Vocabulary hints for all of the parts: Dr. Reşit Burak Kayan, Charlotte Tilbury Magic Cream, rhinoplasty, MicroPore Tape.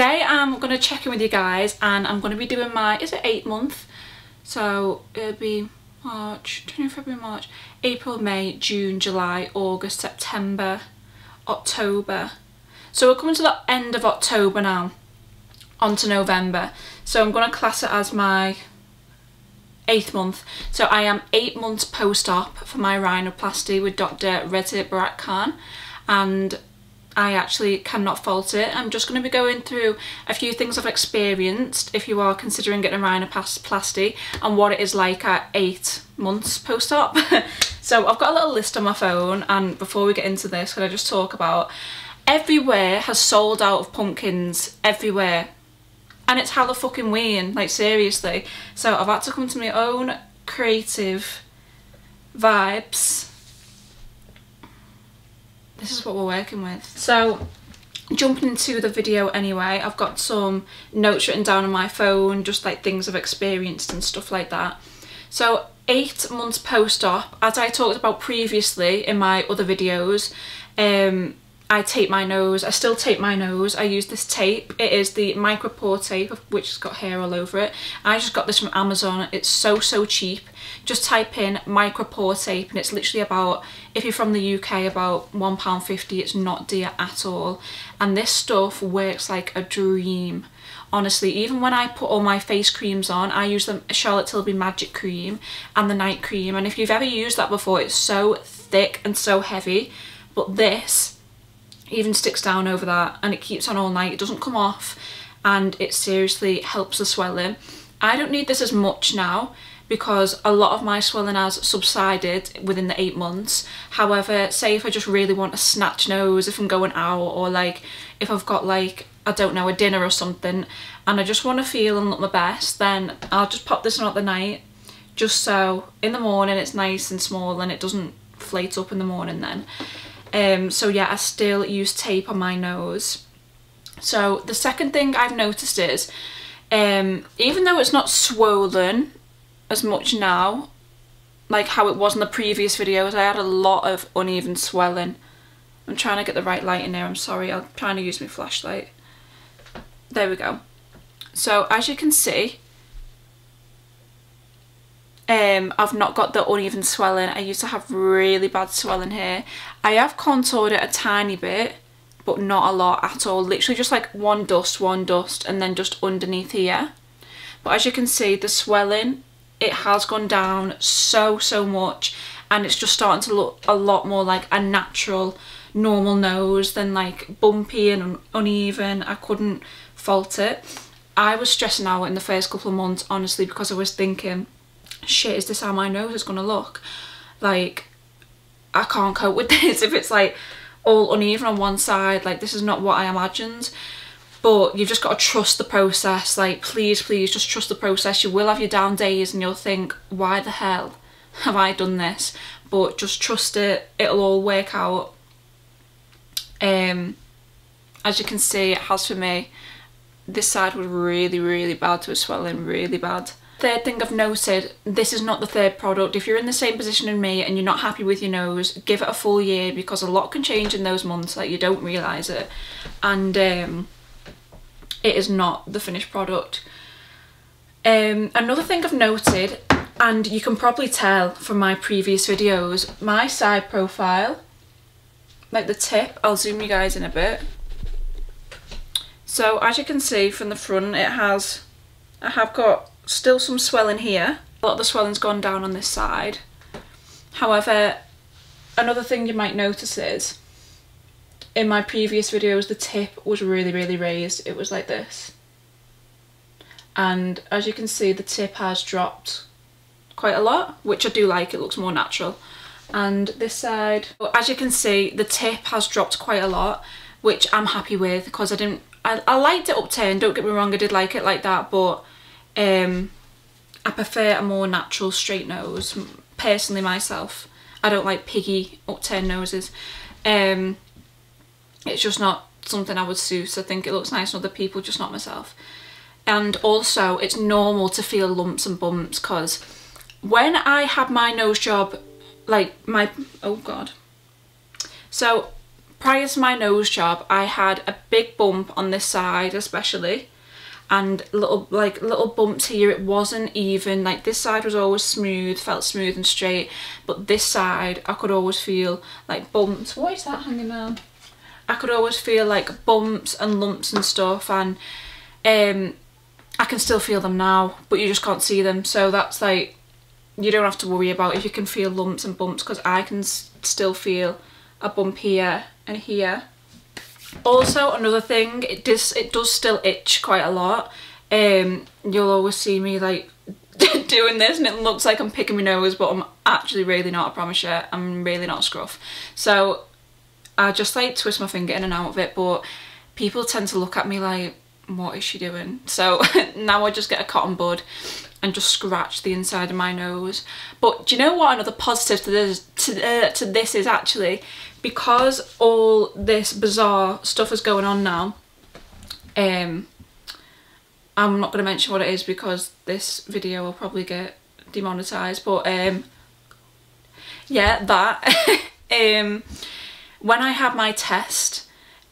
today I'm going to check in with you guys, and I'm going to be doing my, is it 8th month? So it'll be March, January, February, March, April, May, June, July, August, September, October. So we're coming to the end of October now, on to November. So I'm going to class it as my 8th month. So I am 8 months post-op for my rhinoplasty with Dr. Reşit Burak Kayan, and I actually cannot fault it. I'm just going to be going through a few things I've experienced if you are considering getting a rhinoplasty and what it is like at 8 months post-op. So I've got a little list on my phone, and before we get into this, can I just talk about everywhere has sold out of pumpkins, everywhere, and it's hella fucking weird, like seriously. So I've had to come to my own creative vibes. This is what we're working with. So jumping into the video anyway, I've got some notes written down on my phone, just like things I've experienced and stuff like that. So 8 months post-op, as I talked about previously in my other videos, I tape my nose. I still tape my nose. I use this tape. It is the MicroPore Tape, which has got hair all over it. I just got this from Amazon. It's so cheap. Just type in MicroPore Tape and it's literally about, if you're from the UK, about £1.50. It's not dear at all. And this stuff works like a dream. Honestly, even when I put all my face creams on, I use the Charlotte Tilbury Magic Cream and the Night Cream. And if you've ever used that before, it's so thick and so heavy. But this even sticks down over that, and it keeps on all night. It doesn't come off, and it seriously helps the swelling. I don't need this as much now because a lot of my swelling has subsided within the 8 months. However, say if I just really want a snatch nose, if I'm going out, or like if I've got like, I don't know, a dinner or something, and I just want to feel and look my best, then I'll just pop this on at the night, just so in the morning it's nice and small and it doesn't flate up in the morning then. So yeah, I still use tape on my nose. So the second thing I've noticed is, even though it's not swollen as much now, like how it was in the previous videos, I had a lot of uneven swelling. I'm trying to get the right light in there, I'm sorry, I'm trying to use my flashlight. There we go. So as you can see, I've not got the uneven swelling. I used to have really bad swelling here. I have contoured it a tiny bit, but not a lot at all. Literally just like one dust, and then just underneath here. But as you can see, the swelling, it has gone down so much, and it's just starting to look a lot more like a natural, normal nose than like bumpy and uneven. I couldn't fault it. I was stressing out in the first couple of months, honestly, because I was thinking, shit, is this how my nose is gonna look? Like, I can't cope with this if it's like all uneven on one side. Like, this is not what I imagined. But you've just got to trust the process. Like, please just trust the process. You will have your down days and you'll think, why the hell have I done this? But just trust it, it'll all work out. As you can see, it has for me. This side was really bad, to a swelling, really bad. Third thing I've noted, this is not the third product. If you're in the same position as me and you're not happy with your nose, give it a full year, because a lot can change in those months, like you don't realise it. And it is not the finished product. Another thing I've noted, and you can probably tell from my previous videos, my side profile, like the tip, I'll zoom you guys in a bit. So as you can see from the front, it has, I have got still some swelling here. A lot of the swelling's gone down on this side. However, another thing you might notice is, in my previous videos, the tip was really raised. It was like this. And as you can see, the tip has dropped quite a lot, which I do like, it looks more natural. And this side, as you can see, the tip has dropped quite a lot, which I'm happy with, because I didn't, I liked it upturned, don't get me wrong, I did like it like that, but I prefer a more natural straight nose, personally, myself. I don't like piggy upturned noses. It's just not something I would suit. I think it looks nice on other people, just not myself. And also, it's normal to feel lumps and bumps, because when I had my nose job, like my, oh god. So Prior to my nose job, I had a big bump on this side especially, and little bumps here. It wasn't even, like, this side was always smooth, felt smooth and straight, but this side I could always feel like bumps. What is that hanging down? I could always feel like bumps and lumps and stuff, and I can still feel them now, but you just can't see them. So that's like, you don't have to worry about if you can feel lumps and bumps, because I can still feel a bump here and here. Also, another thing, it does still itch quite a lot. You'll always see me like doing this and it looks like I'm picking my nose, but I'm actually really not, I promise you. I'm really not a scruff. So I just like twist my finger in and out of it, but people tend to look at me like, what is she doing? So now I just get a cotton bud and just scratch the inside of my nose. But do you know what another positive to this is actually? Because all this bizarre stuff is going on now, I'm not going to mention what it is because this video will probably get demonetized, but yeah, that. When I had my test,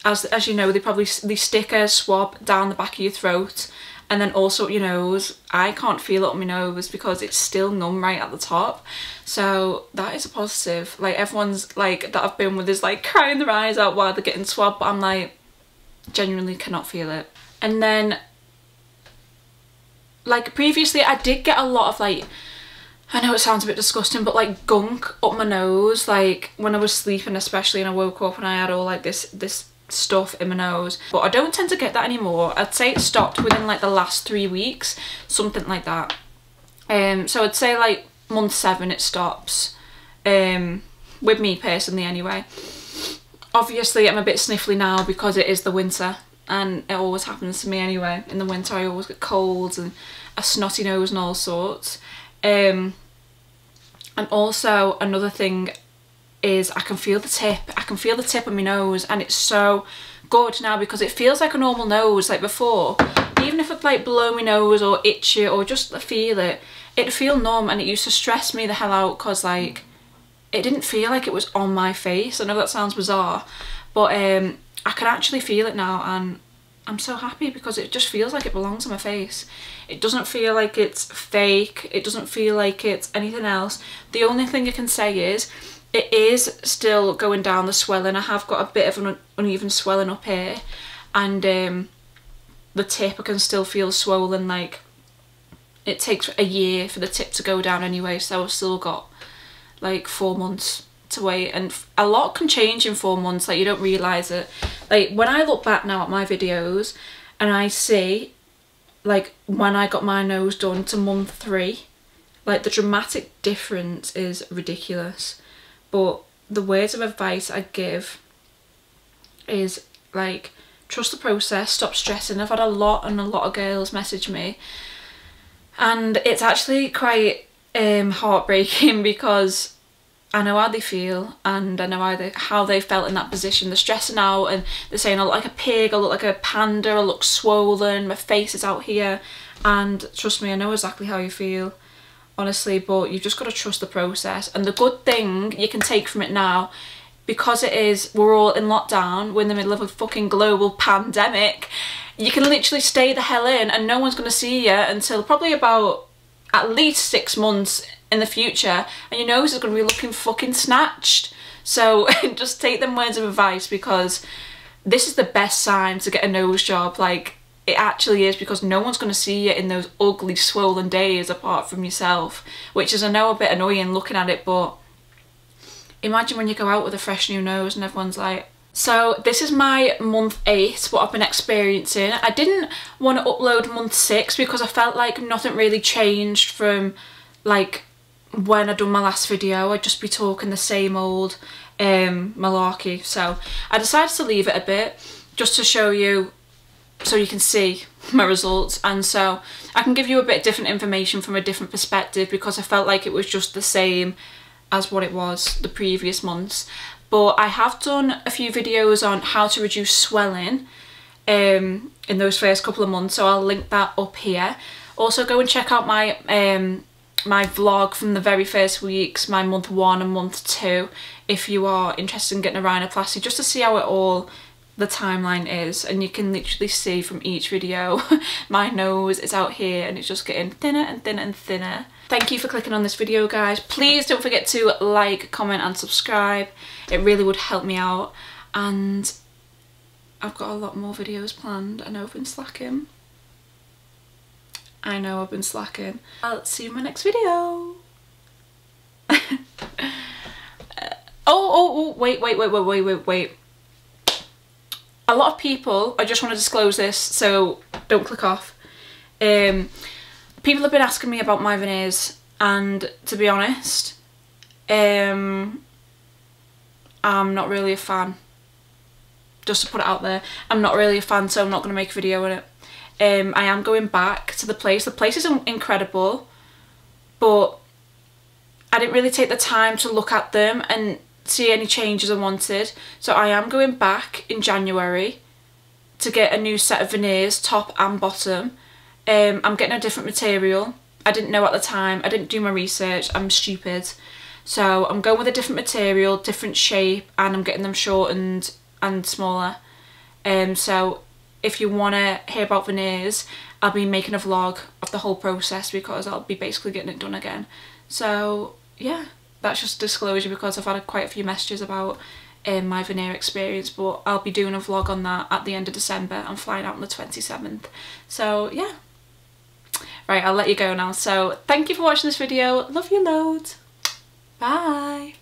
as you know, they stick a swab down the back of your throat and then also up your nose. I can't feel it on my nose because it's still numb right at the top. So that is a positive. Like, everyone's like that I've been with is like crying their eyes out while they're getting swabbed, but I'm like, genuinely cannot feel it. And then, like, previously I did get a lot of, like, I know it sounds a bit disgusting, but like gunk up my nose, like when I was sleeping especially, and I woke up and I had all like this stuff in my nose. But I don't tend to get that anymore. I'd say it stopped within like the last 3 weeks, something like that. So I'd say like month 7 it stops, with me personally anyway. Obviously I'm a bit sniffly now because it is the winter, and it always happens to me anyway. In the winter I always get colds and a snotty nose and all sorts. And also another thing is I can feel the tip. I can feel the tip of my nose, and it's so good now because it feels like a normal nose. Like before, even if I'd like blow my nose or itch it or just feel it, it'd feel numb, and it used to stress me the hell out because like it didn't feel like it was on my face. I know that sounds bizarre, but I can actually feel it now, and I'm so happy because it just feels like it belongs on my face. It doesn't feel like it's fake. It doesn't feel like it's anything else. The only thing I can say is it is still going down, the swelling. I have got a bit of an uneven swelling up here, and the tip I can still feel swollen. Like, it takes a year for the tip to go down anyway, so I've still got like 4 months to wait, and a lot can change in 4 months. Like, you don't realise it. Like, when I look back now at my videos and I see like when I got my nose done to month 3, like the dramatic difference is ridiculous. But the words of advice I give is like, trust the process, stop stressing. I've had a lot of girls message me, and it's actually quite heartbreaking because I know how they feel, and I know how they felt in that position. They're stressing out and they're saying, I look like a pig, I look like a panda, I look swollen, my face is out here. And trust me, I know exactly how you feel, honestly, but you've just got to trust the process. And the good thing you can take from it now, because it is, we're all in lockdown, we're in the middle of a fucking global pandemic, you can literally stay the hell in and no one's going to see you until probably about at least 6 months in the future, and your nose is going to be looking fucking snatched. So just take them words of advice, because this is the best time to get a nose job. Like, it actually is, because no one's going to see you in those ugly swollen days apart from yourself, which is, I know, a bit annoying looking at it, but imagine when you go out with a fresh new nose and everyone's like. So this is my month 8, what I've been experiencing. I didn't want to upload month 6 because I felt like nothing really changed from like when I done my last video. I'd just be talking the same old malarkey. So I decided to leave it a bit just to show you, so you can see my results, and so I can give you a bit different information from a different perspective, because I felt like it was just the same as what it was the previous months. But I have done a few videos on how to reduce swelling in those first couple of months, so I'll link that up here. Also, go and check out my my vlog from the very first weeks, my month one and month two, if you are interested in getting a rhinoplasty, just to see how it all, the timeline is. And you can literally see from each video my nose is out here and it's just getting thinner and thinner and thinner. Thank you for clicking on this video, guys. Please don't forget to like, comment and subscribe. It really would help me out. And I've got a lot more videos planned. I know I've been slacking. I know I've been slacking. I'll see you in my next video. Oh, wait. A lot of people, I just want to disclose this, so don't click off. People have been asking me about my veneers, and to be honest, I'm not really a fan. Just to put it out there, I'm not really a fan, so I'm not going to make a video on it. I am going back to the place. The place is incredible, but I didn't really take the time to look at them and see any changes I wanted, so I am going back in January to get a new set of veneers, top and bottom. I'm getting a different material. I didn't know at the time, I didn't do my research, I'm stupid. So I'm going with a different material, different shape, and I'm getting them shortened and smaller. So if you want to hear about veneers, I'll be making a vlog of the whole process because I'll be basically getting it done again. So yeah, that's just a disclosure because I've had quite a few messages about my veneer experience, but I'll be doing a vlog on that at the end of December. I'm flying out on the 27th. So yeah. Right, I'll let you go now. So thank you for watching this video. Love you loads. Bye.